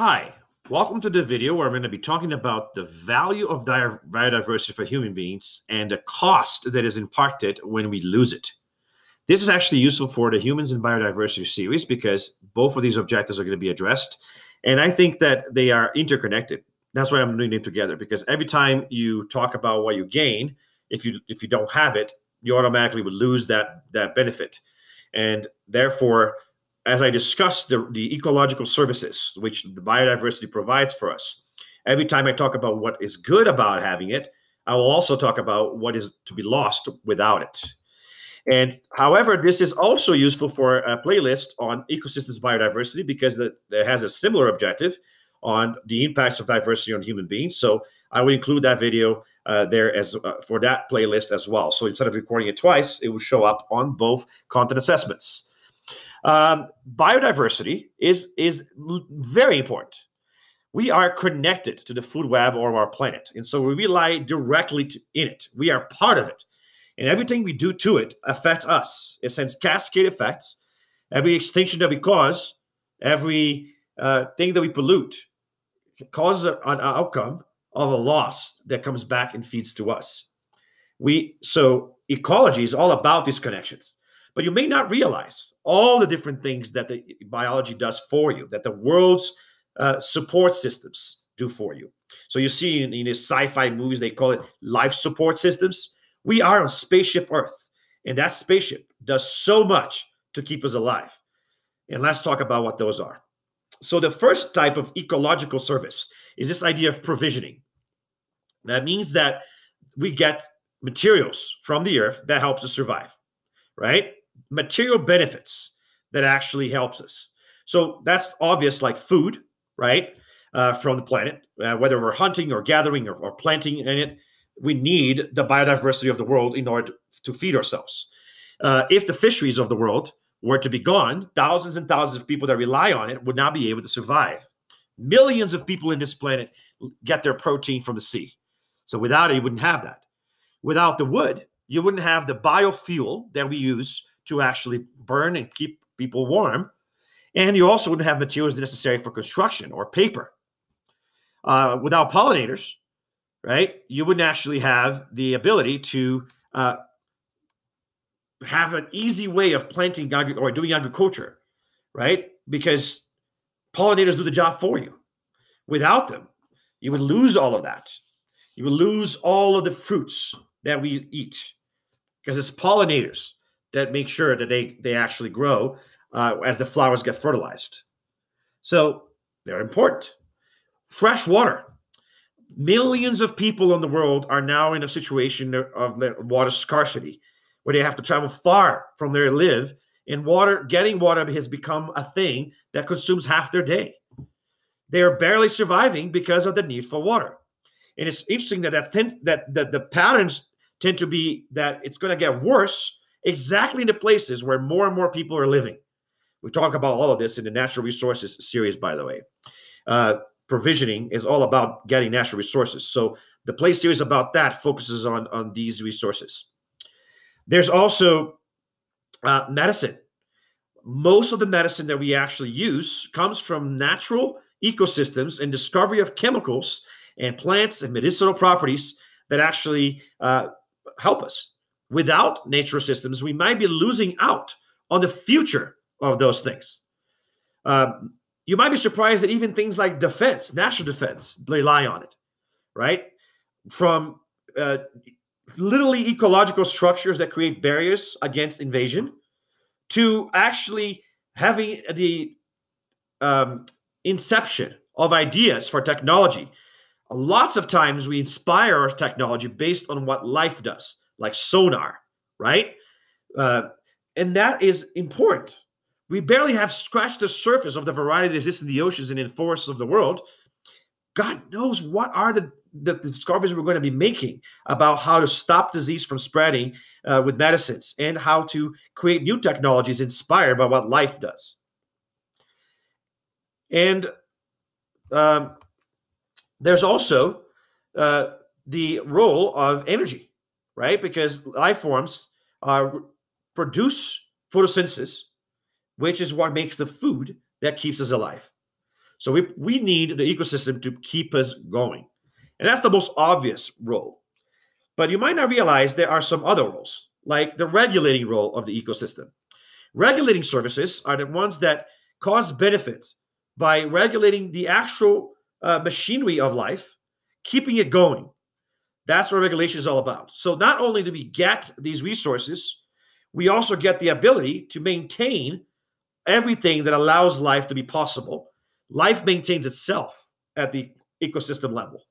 Hi, welcome to the video where I'm going to be talking about the value of biodiversity for human beings and the cost that is impacted when we lose it. This is actually useful for the Humans and Biodiversity series because both of these objectives are going to be addressed, and I think that they are interconnected. That's why I'm doing them together, because every time you talk about what you gain, if you don't have it, you automatically would lose that benefit. And therefore, as I discussed the ecological services, which the biodiversity provides for us, every time I talk about what is good about having it, I will also talk about what is to be lost without it. And however, this is also useful for a playlist on ecosystems biodiversity, because it has a similar objective on the impacts of diversity on human beings. So I will include that video there as for that playlist as well. So instead of recording it twice, it will show up on both content assessments. Biodiversity is very important. We are connected to the food web of our planet, and so we rely directly in it. We are part of it, and everything we do to it affects us. It sends cascade effects. Every extinction that we cause, every thing that we pollute, causes an outcome of a loss that comes back and feeds to us. So ecology is all about these connections. But you may not realize all the different things that the biology does for you, that the world's support systems do for you. So you see in these sci-fi movies, they call it life support systems. We are on spaceship Earth, and that spaceship does so much to keep us alive. And let's talk about what those are. So the first type of ecological service is this idea of provisioning. That means that we get materials from the Earth that helps us survive, right? Material benefits that actually helps us. So that's obvious, like food, right? From the planet, whether we're hunting or gathering or planting in it, we need the biodiversity of the world in order to feed ourselves. If the fisheries of the world were to be gone, thousands and thousands of people that rely on it would not be able to survive. Millions of people in this planet get their protein from the sea. So without it, you wouldn't have that. Without the wood, you wouldn't have the biofuel that we use to actually burn and keep people warm. And you also wouldn't have materials necessary for construction or paper. Without pollinators, right, you wouldn't actually have the ability to have an easy way of planting or doing agriculture, right? Because pollinators do the job for you. Without them, you would lose all of that. You would lose all of the fruits that we eat, because it's pollinators that make sure that they actually grow as the flowers get fertilized. So they're important. Fresh water. Millions of people in the world are now in a situation of water scarcity, where they have to travel far from where they live, and getting water has become a thing that consumes half their day. They are barely surviving because of the need for water. And it's interesting that the patterns tend to be that it's going to get worse exactly in the places where more and more people are living. We talk about all of this in the natural resources series, by the way. Provisioning is all about getting natural resources. So the play series about that focuses on these resources. There's also medicine. Most of the medicine that we actually use comes from natural ecosystems and discovery of chemicals and plants and medicinal properties that actually help us. Without natural systems, we might be losing out on the future of those things. You might be surprised that even things like defense, national defense, rely on it, right? From literally ecological structures that create barriers against invasion to actually having the inception of ideas for technology. Lots of times we inspire our technology based on what life does, like sonar, right? And that is important. We barely have scratched the surface of the variety that exists in the oceans and in forests of the world. God knows what are the discoveries we're going to be making about how to stop disease from spreading with medicines, and how to create new technologies inspired by what life does. And there's also the role of energy, right? Because life forms produce photosynthesis, which is what makes the food that keeps us alive. So we need the ecosystem to keep us going. And that's the most obvious role. But you might not realize there are some other roles, like the regulating role of the ecosystem. Regulating services are the ones that cause benefit by regulating the actual machinery of life, keeping it going. That's what regulation is all about. So not only do we get these resources, we also get the ability to maintain everything that allows life to be possible. Life maintains itself at the ecosystem level.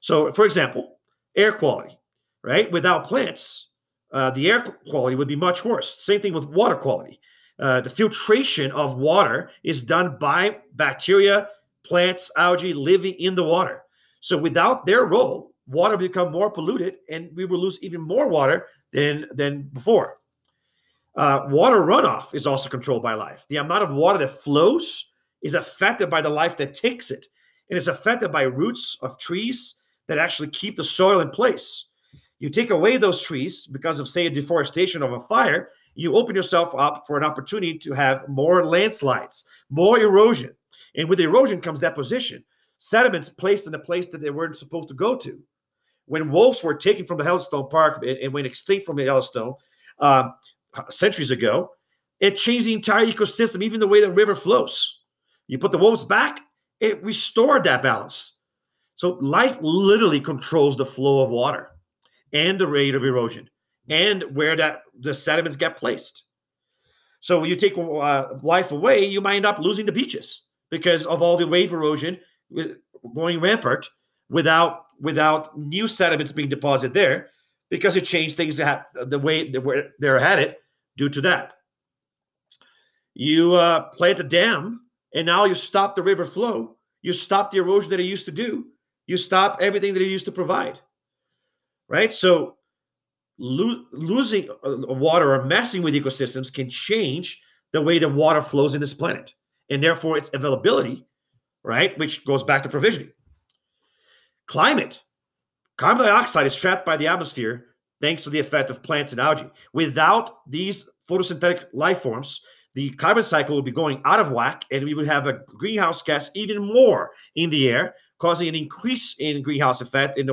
So, for example, air quality, right? Without plants, the air quality would be much worse. Same thing with water quality. The filtration of water is done by bacteria, plants, algae living in the water. So without their role, water would become more polluted and we will lose even more water than before. Water runoff is also controlled by life. The amount of water that flows is affected by the life that takes it. And it's affected by roots of trees that actually keep the soil in place. You take away those trees because of, say, deforestation or a fire, you open yourself up for an opportunity to have more landslides, more erosion. And with erosion comes deposition. Sediments placed in a place that they weren't supposed to go to. When wolves were taken from the Yellowstone Park and went extinct from the Yellowstone centuries ago, it changed the entire ecosystem, even the way the river flows. You put the wolves back, it restored that balance. So life literally controls the flow of water and the rate of erosion and where the sediments get placed. So when you take life away, you might end up losing the beaches because of all the wave erosion going rampant without new sediments being deposited there, because it changed things the way they were at it due to that. You plant a dam, and now you stop the river flow. You stop the erosion that it used to do. You stop everything that it used to provide, right? So losing water or messing with ecosystems can change the way the water flows in this planet, and therefore its availability, right? Which goes back to provisioning. Climate. Carbon dioxide is trapped by the atmosphere thanks to the effect of plants and algae. Without these photosynthetic life forms, the carbon cycle would be going out of whack, and we would have a greenhouse gas even more in the air, causing an increase in greenhouse effect in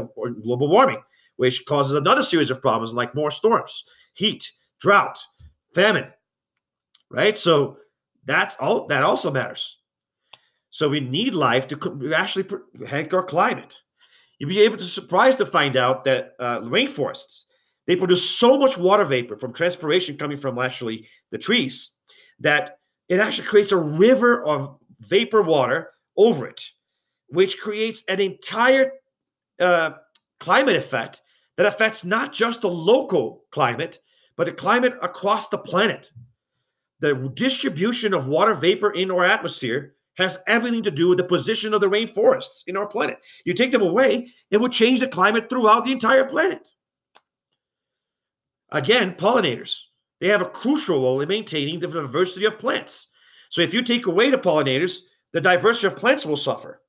global warming, which causes another series of problems like more storms, heat, drought, famine, right? So that's all that also matters. So we need life to actually hack our climate. You'd be able to surprised to find out that rainforests, they produce so much water vapor from transpiration coming from actually the trees that it actually creates a river of vapor water over it, which creates an entire climate effect that affects not just the local climate, but the climate across the planet. The distribution of water vapor in our atmosphere has everything to do with the position of the rainforests in our planet. You take them away, it will change the climate throughout the entire planet. Again, pollinators. They have a crucial role in maintaining the diversity of plants. So if you take away the pollinators, the diversity of plants will suffer.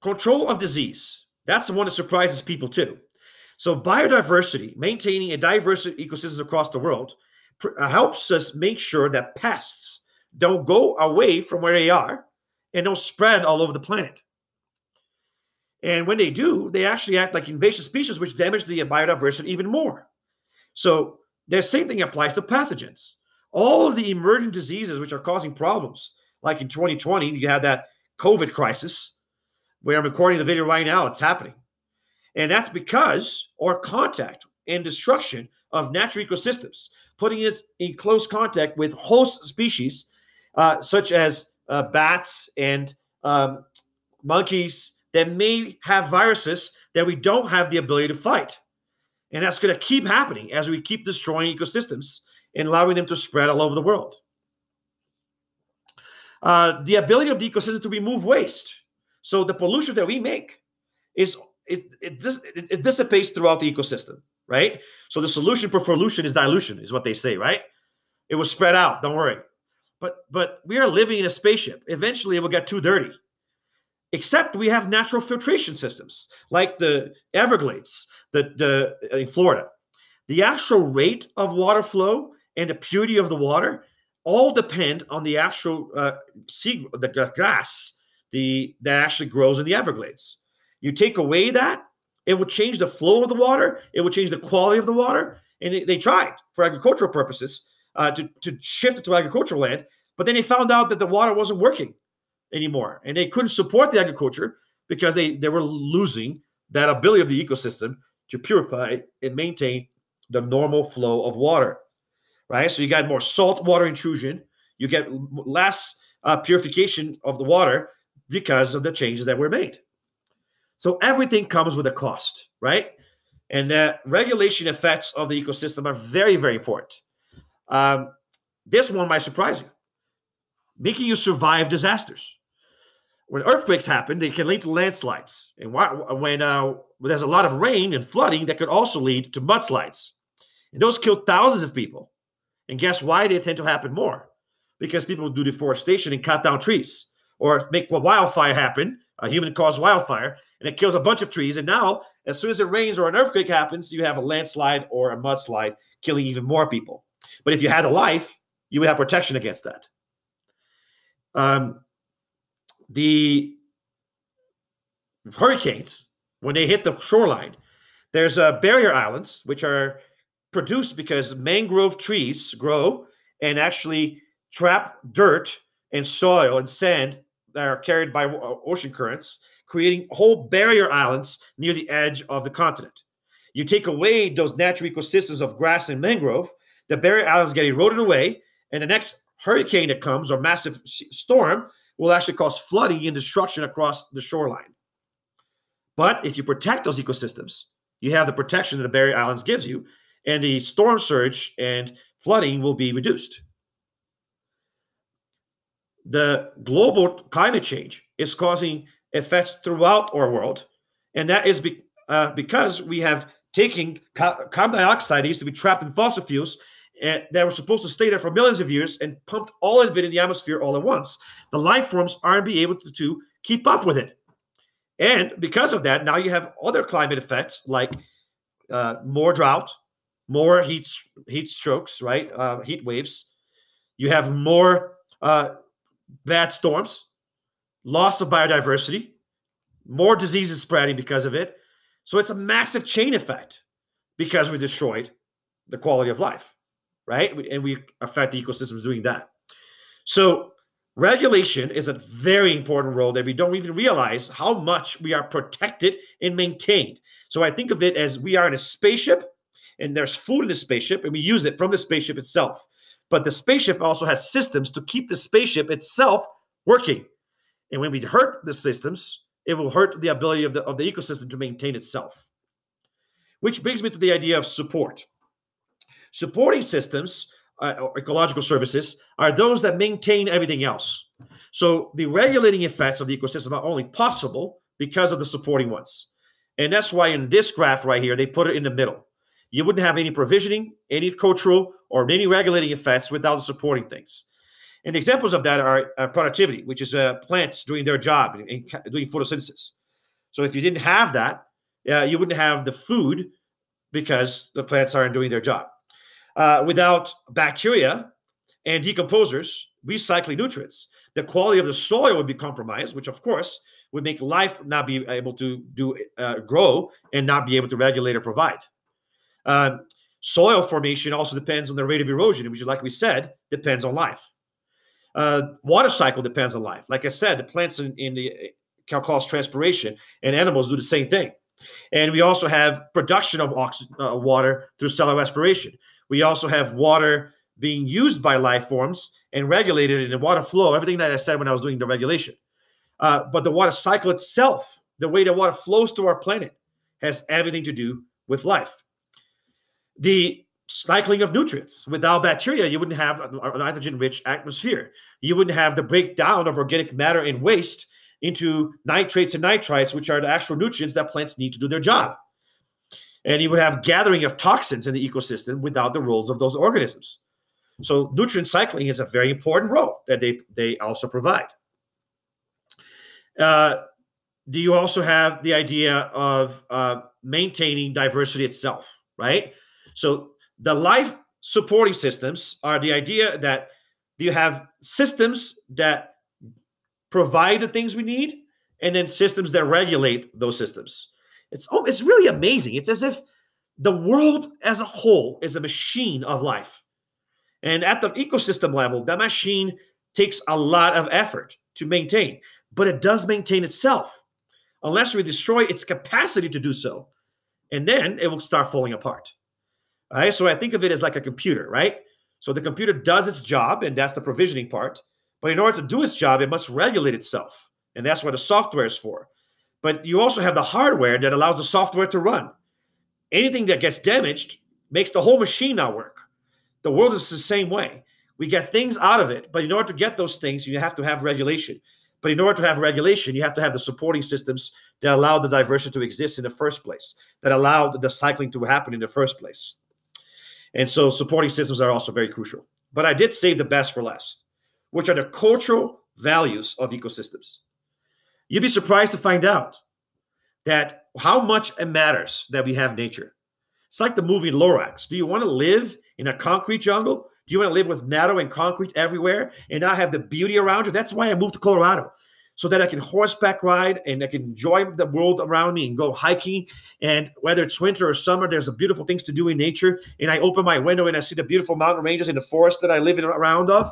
Control of disease. That's the one that surprises people too. So biodiversity, maintaining a diverse ecosystem across the world, helps us make sure that pests don't go away from where they are and don't spread all over the planet. And when they do, they actually act like invasive species, which damage the biodiversity even more. So the same thing applies to pathogens. All of the emergent diseases which are causing problems, like in 2020, you had that COVID crisis, where I'm recording the video right now, it's happening. And that's because our contact and destruction of natural ecosystems, putting us in close contact with host species, such as bats and monkeys, that may have viruses that we don't have the ability to fight. And that's going to keep happening as we keep destroying ecosystems and allowing them to spread all over the world. The ability of the ecosystem to remove waste. So the pollution that we make, it dissipates throughout the ecosystem, right? So the solution for pollution is dilution, is what they say, right? It will spread out, don't worry. But we are living in a spaceship. Eventually, it will get too dirty. Except we have natural filtration systems like the Everglades in Florida. The actual rate of water flow and the purity of the water all depend on the actual grass that actually grows in the Everglades. You take away that, it will change the flow of the water. It will change the quality of the water. And they tried for agricultural purposes to shift it to agricultural land, but then they found out that the water wasn't working anymore, and they couldn't support the agriculture because they were losing that ability of the ecosystem to purify and maintain the normal flow of water, right? So you got more saltwater intrusion. You get less purification of the water because of the changes that were made. So everything comes with a cost, right? And the regulation effects of the ecosystem are very, very important. This one might surprise you, making you survive disasters. When earthquakes happen, they can lead to landslides. And when there's a lot of rain and flooding, that could also lead to mudslides. And those kill thousands of people. And guess why they tend to happen more? Because people do deforestation and cut down trees, or make a wildfire happen, a human-caused wildfire, and it kills a bunch of trees. And now, as soon as it rains or an earthquake happens, you have a landslide or a mudslide, killing even more people. But if you had a life, you would have protection against that. The hurricanes, when they hit the shoreline, there's barrier islands, which are produced because mangrove trees grow and actually trap dirt and soil and sand that are carried by ocean currents, creating whole barrier islands near the edge of the continent. You take away those natural ecosystems of grass and mangrove, the barrier islands get eroded away, and the next hurricane that comes, or massive storm, will actually cause flooding and destruction across the shoreline. But if you protect those ecosystems, you have the protection that the barrier islands gives you, and the storm surge and flooding will be reduced. The global climate change is causing effects throughout our world, and that is because we have taken carbon dioxide that used to be trapped in fossil fuels that were supposed to stay there for millions of years, and pumped all of it in the atmosphere all at once. The life forms aren't able to keep up with it. And because of that, now you have other climate effects like more drought, more heat strokes, right? Heat waves. You have more bad storms, loss of biodiversity, more diseases spreading because of it. So it's a massive chain effect because we destroyed the quality of life, right? And we affect the ecosystems doing that. So regulation is a very important role that we don't even realize how much we are protected and maintained. So I think of it as we are in a spaceship, and there's food in the spaceship, and we use it from the spaceship itself. But the spaceship also has systems to keep the spaceship itself working. And when we hurt the systems, it will hurt the ability of the ecosystem to maintain itself. Which brings me to the idea of support. Supporting systems, or ecological services, are those that maintain everything else. So the regulating effects of the ecosystem are only possible because of the supporting ones. And that's why in this graph right here, they put it in the middle. You wouldn't have any provisioning, any cultural, or any regulating effects without the supporting things. And examples of that are productivity, which is plants doing their job and doing photosynthesis. So if you didn't have that, you wouldn't have the food because the plants aren't doing their job. Without bacteria and decomposers recycling nutrients, the quality of the soil would be compromised, which of course would make life not be able to grow and not be able to regulate or provide. Soil formation also depends on the rate of erosion, which, like we said, depends on life. Water cycle depends on life. Like I said, the plants can cause transpiration, and animals do the same thing. And we also have production of water through cellular respiration. We also have water being used by life forms and regulated in the water flow, everything that I said when I was doing the regulation. But the water cycle itself, the way the water flows through our planet, has everything to do with life. The cycling of nutrients. Without bacteria, you wouldn't have a nitrogen-rich atmosphere. You wouldn't have the breakdown of organic matter and waste into nitrates and nitrites, which are the actual nutrients that plants need to do their job. And you would have gathering of toxins in the ecosystem without the roles of those organisms. So nutrient cycling is a very important role that they also provide. You also have the idea of maintaining diversity itself, right? So the life supporting systems are the idea that You have systems that provide the things we need, and then systems that regulate those systems. It's really amazing. It's as if the world as a whole is a machine of life. And at the ecosystem level, that machine takes a lot of effort to maintain, but it does maintain itself unless we destroy its capacity to do so. And then it will start falling apart. All right. So I think of it as like a computer, right? So the computer does its job, and that's the provisioning part. But in order to do its job, it must regulate itself. And that's what the software is for. But you also have the hardware that allows the software to run. Anything that gets damaged makes the whole machine not work. The world is the same way. We get things out of it, but in order to get those things, you have to have regulation. But in order to have regulation, you have to have the supporting systems that allow the diversity to exist in the first place, that allowed the cycling to happen in the first place. And so supporting systems are also very crucial. But I did save the best for last, which are the cultural values of ecosystems. You'd be surprised to find out that how much it matters that we have nature. It's like the movie Lorax. Do you want to live in a concrete jungle? Do you want to live with natto and concrete everywhere and not have the beauty around you? That's why I moved to Colorado, so that I can horseback ride and I can enjoy the world around me and go hiking. And whether it's winter or summer, there's beautiful things to do in nature. And I open my window and I see the beautiful mountain ranges in the forest that I live in around of.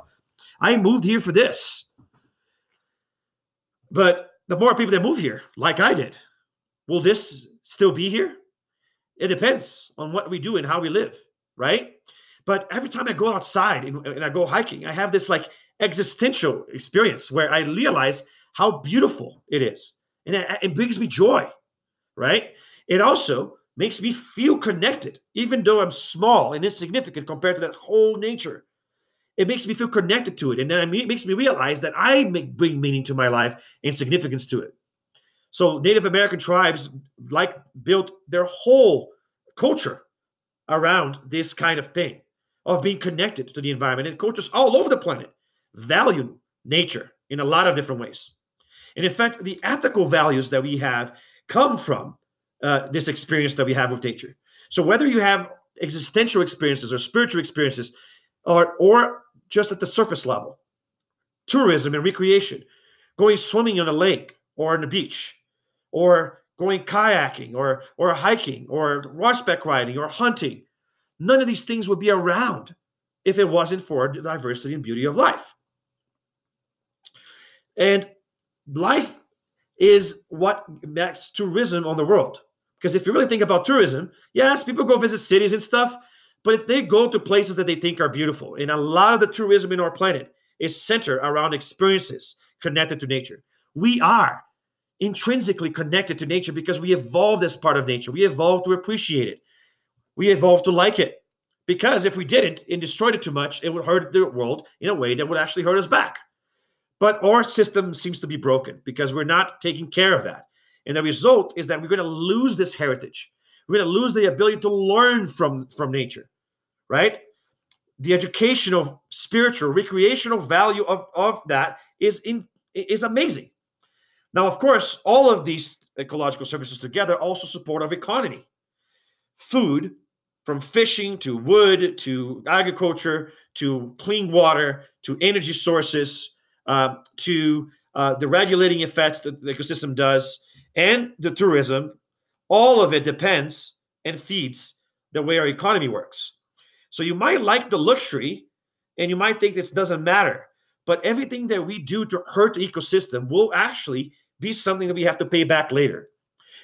I moved here for this. But the more people that move here, like I did, will this still be here? It depends on what we do and how we live, right? But every time I go outside and I go hiking, I have this like existential experience where I realize how beautiful it is. And it brings me joy, right? It also makes me feel connected, even though I'm small and insignificant compared to that whole nature. It makes me feel connected to it. And then it makes me realize that I bring meaning to my life and significance to it. So Native American tribes built their whole culture around this kind of thing of being connected to the environment, and cultures all over the planet value nature in a lot of different ways. And in fact, the ethical values that we have come from this experience that we have with nature. So whether you have existential experiences or spiritual experiences, or just at the surface level, tourism and recreation, going swimming on a lake or on the beach, or going kayaking or hiking or horseback riding or hunting. None of these things would be around if it wasn't for the diversity and beauty of life. And life is what makes tourism on the world. Because if you really think about tourism, yes, people go visit cities and stuff, but if they go to places that they think are beautiful, and a lot of the tourism in our planet is centered around experiences connected to nature. We are intrinsically connected to nature because we evolved as part of nature. We evolved to appreciate it. We evolved to like it. Because if we didn't and destroyed it too much, it would hurt the world in a way that would actually hurt us back. But our system seems to be broken because we're not taking care of that. And the result is that we're going to lose this heritage. We're going to lose the ability to learn from nature, right? The educational, spiritual, recreational value of that is amazing. Now, of course, all of these ecological services together also support our economy. Food, from fishing to wood to agriculture to clean water to energy sources to the regulating effects that the ecosystem does, and the tourism. All of it depends and feeds the way our economy works. So you might like the luxury and you might think this doesn't matter, but everything that we do to hurt the ecosystem will actually be something that we have to pay back later.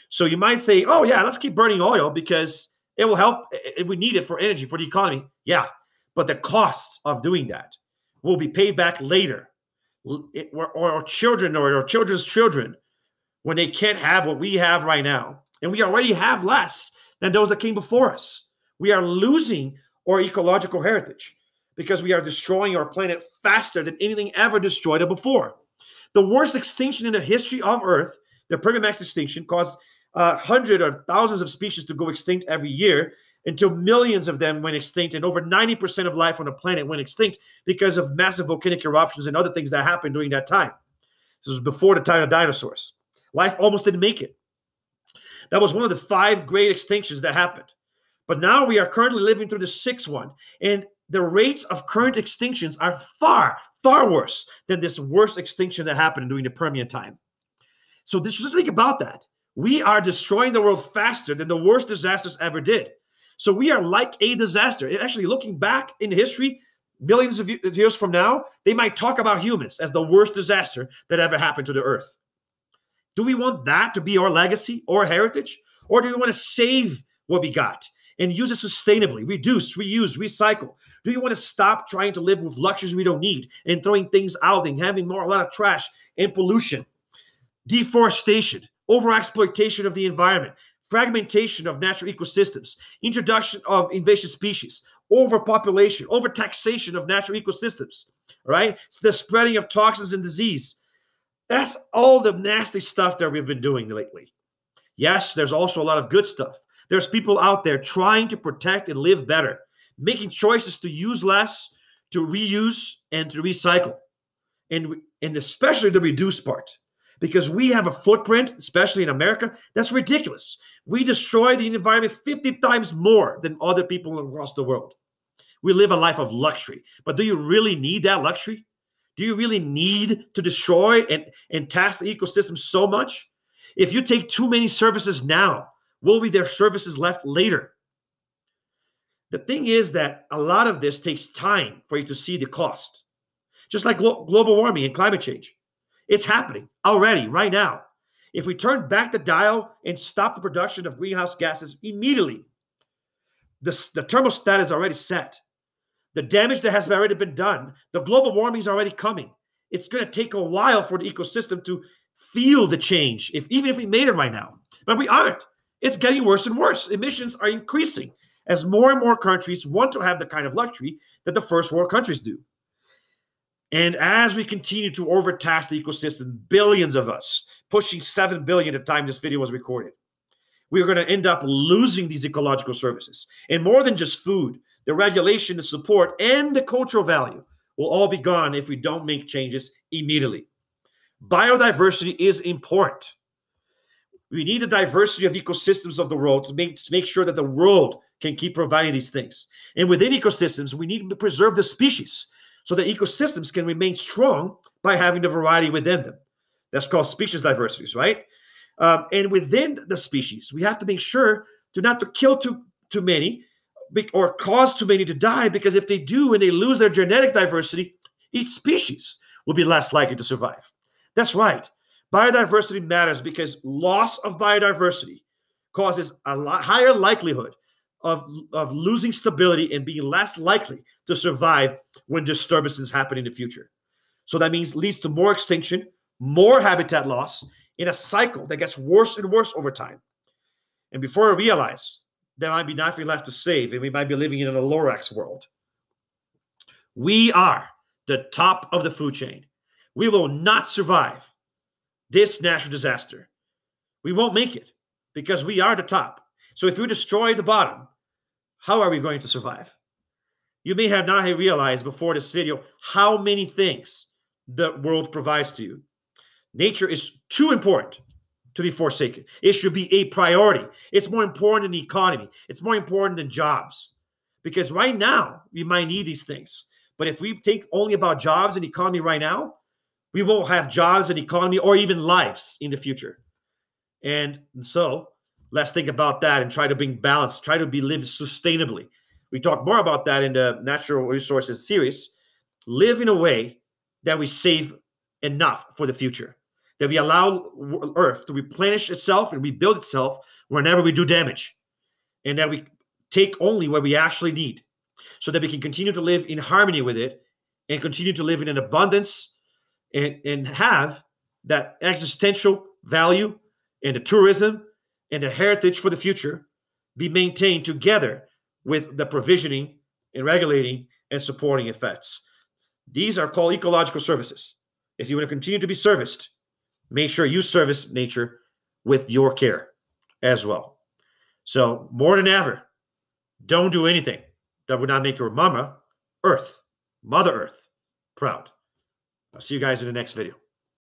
So you might say, oh yeah, let's keep burning oil because it will help. We need it for energy, for the economy. Yeah, but the costs of doing that will be paid back later. Or our children or our children's children, when they can't have what we have right now. And we already have less than those that came before us. We are losing our ecological heritage because we are destroying our planet faster than anything ever destroyed it before. The worst extinction in the history of Earth, the Permian Max extinction, caused hundreds or thousands of species to go extinct every year until millions of them went extinct, and over 90% of life on the planet went extinct because of massive volcanic eruptions and other things that happened during that time. This was before the time of dinosaurs. Life almost didn't make it. That was one of the 5 great extinctions that happened. But now we are currently living through the 6th one. And the rates of current extinctions are far, far worse than this worst extinction that happened during the Permian time. So just think about that. We are destroying the world faster than the worst disasters ever did. So we are like a disaster. And actually, looking back in history, millions of years from now, they might talk about humans as the worst disaster that ever happened to the earth. Do we want that to be our legacy or heritage? Or do we want to save what we got and use it sustainably, reduce, reuse, recycle? Do you want to stop trying to live with luxuries we don't need and throwing things out and having a lot of trash and pollution, deforestation, overexploitation of the environment, fragmentation of natural ecosystems, introduction of invasive species, overpopulation, overtaxation of natural ecosystems, right? It's the spreading of toxins and disease. That's all the nasty stuff that we've been doing lately. Yes, there's also a lot of good stuff. There's people out there trying to protect and live better, making choices to use less, to reuse, and to recycle, and especially the reduce part. Because we have a footprint, especially in America, that's ridiculous. We destroy the environment 50 times more than other people across the world. We live a life of luxury. But do you really need that luxury? Do you really need to destroy and tax the ecosystem so much? If you take too many services now, will be there services left later? The thing is that a lot of this takes time for you to see the cost. Just like global warming and climate change. It's happening already, right now. If we turn back the dial and stop the production of greenhouse gases immediately, the thermostat is already set. The damage that has already been done, the global warming is already coming. It's going to take a while for the ecosystem to feel the change, even if we made it right now. But we aren't. It's getting worse and worse. Emissions are increasing as more and more countries want to have the kind of luxury that the first world countries do. And as we continue to overtax the ecosystem, billions of us, pushing 7 billion at the time this video was recorded, we are going to end up losing these ecological services. And more than just food, the regulation, the support, and the cultural value will all be gone if we don't make changes immediately. Biodiversity is important. We need a diversity of ecosystems of the world to make sure that the world can keep providing these things. And within ecosystems, we need to preserve the species, so that ecosystems can remain strong by having the variety within them. That's called species diversity, right? And within the species, we have to make sure not to kill too many or cause too many to die, because if they do and they lose their genetic diversity, each species will be less likely to survive. That's right. Biodiversity matters because loss of biodiversity causes a higher likelihood of losing stability and being less likely to survive when disturbances happen in the future. So that means leads to more extinction, more habitat loss in a cycle that gets worse and worse over time. And before I realize, there might be nothing left to save and we might be living in a Lorax world. We are the top of the food chain. We will not survive this natural disaster. We won't make it because we are the top. So if we destroy the bottom, how are we going to survive? You may have not realized before this video how many things the world provides to you. Nature is too important to be forsaken. It should be a priority. It's more important than the economy. It's more important than jobs. Because right now, we might need these things. But if we think only about jobs and economy right now, we won't have jobs and economy or even lives in the future. And so let's think about that and try to bring balance, try to live sustainably. We talk more about that in the natural resources series. Live in a way that we save enough for the future, that we allow Earth to replenish itself and rebuild itself whenever we do damage, and that we take only what we actually need so that we can continue to live in harmony with it and continue to live in an abundance and have that existential value and the tourism and the heritage for the future be maintained together with the provisioning and regulating and supporting effects. These are called ecological services. If you want to continue to be serviced, make sure you service nature with your care as well. So more than ever, don't do anything that would not make your mama Earth, Mother Earth, proud. I'll see you guys in the next video.